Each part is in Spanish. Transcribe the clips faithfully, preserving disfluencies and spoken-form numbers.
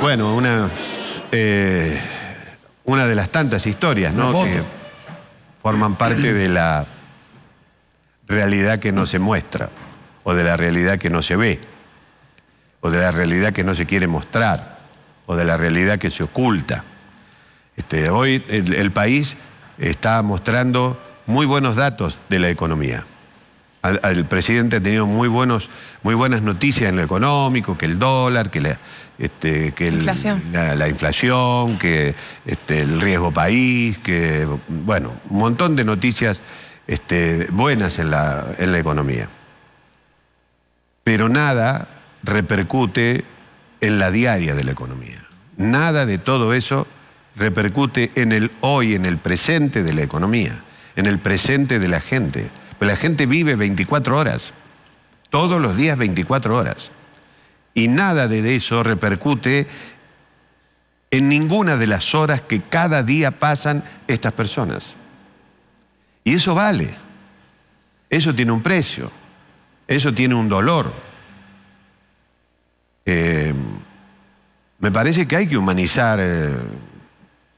Bueno, una, eh, una de las tantas historias, ¿no? Que forman parte de la realidad que no se muestra, o de la realidad que no se ve, o de la realidad que no se quiere mostrar, o de la realidad que se oculta. Este, hoy el, el país está mostrando muy buenos datos de la economía. Al, al presidente ha tenido muy, buenos, muy buenas noticias en lo económico, que el dólar, que la, este, que el, inflación. La, la inflación, que este, el riesgo país, que, bueno, un montón de noticias este, buenas en la, en la economía. Pero nada repercute en la diaria de la economía. Nada de todo eso repercute en el hoy, en el presente de la economía, en el presente de la gente. Pero la gente vive veinticuatro horas, todos los días veinticuatro horas. Y nada de eso repercute en ninguna de las horas que cada día pasan estas personas. Y eso vale, eso tiene un precio, eso tiene un dolor. Eh, me parece que hay que humanizar eh,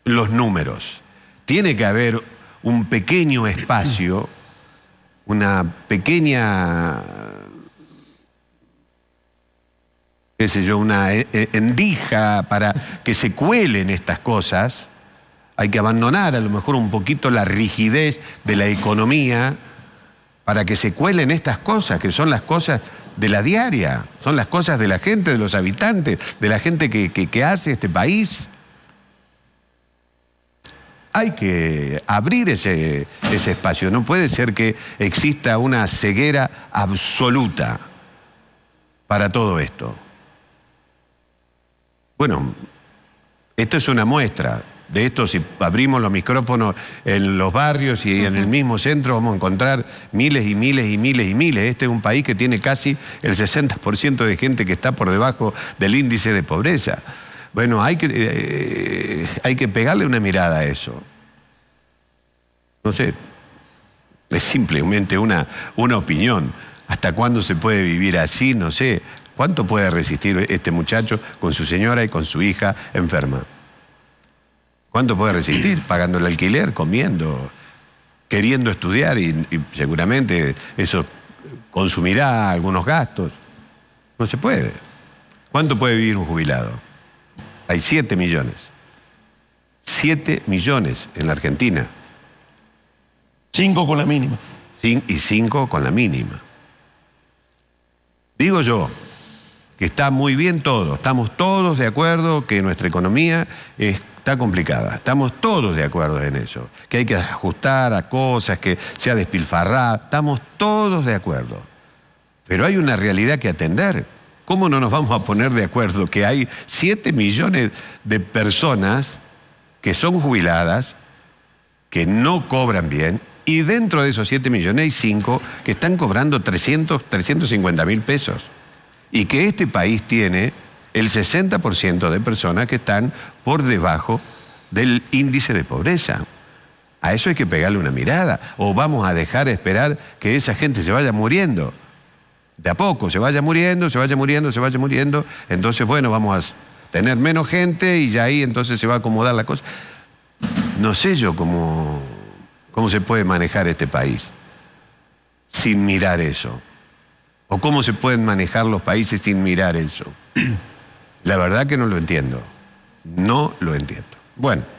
los números. Tiene que haber un pequeño espacio, una pequeña, qué sé yo, una endija para que se cuelen estas cosas. Hay que abandonar a lo mejor un poquito la rigidez de la economía para que se cuelen estas cosas, que son las cosas de la diaria, son las cosas de la gente, de los habitantes, de la gente que, que, que hace este país. Hay que abrir ese, ese espacio. No puede ser que exista una ceguera absoluta para todo esto. Bueno, esto es una muestra. De esto, si abrimos los micrófonos en los barrios y en el mismo centro, vamos a encontrar miles y miles y miles y miles. Este es un país que tiene casi el sesenta por ciento de gente que está por debajo del índice de pobreza. Bueno, hay que, eh, hay que pegarle una mirada a eso. No sé, es simplemente una, una opinión. ¿Hasta cuándo se puede vivir así? No sé. ¿Cuánto puede resistir este muchacho con su señora y con su hija enferma? ¿Cuánto puede resistir? Pagando el alquiler, comiendo, queriendo estudiar y, y seguramente eso consumirá algunos gastos. No se puede. ¿Cuánto puede vivir un jubilado? Hay siete millones. siete millones en la Argentina. cinco con la mínima. Cin- y cinco con la mínima. Digo yo que está muy bien todo. Estamos todos de acuerdo que nuestra economía es está complicada, estamos todos de acuerdo en eso, que hay que ajustar a cosas, que sea despilfarrada, estamos todos de acuerdo. Pero hay una realidad que atender. ¿Cómo no nos vamos a poner de acuerdo que hay siete millones de personas que son jubiladas, que no cobran bien, y dentro de esos siete millones hay cinco que están cobrando trescientos, trescientos cincuenta mil pesos? Y que este país tiene el sesenta por ciento de personas que están por debajo del índice de pobreza. A eso hay que pegarle una mirada. O vamos a dejar de esperar que esa gente se vaya muriendo. De a poco, se vaya muriendo, se vaya muriendo, se vaya muriendo. Entonces, bueno, vamos a tener menos gente y ya ahí entonces se va a acomodar la cosa. No sé yo cómo, cómo se puede manejar este país sin mirar eso. O cómo se pueden manejar los países sin mirar eso. La verdad que no lo entiendo. No lo entiendo. Bueno.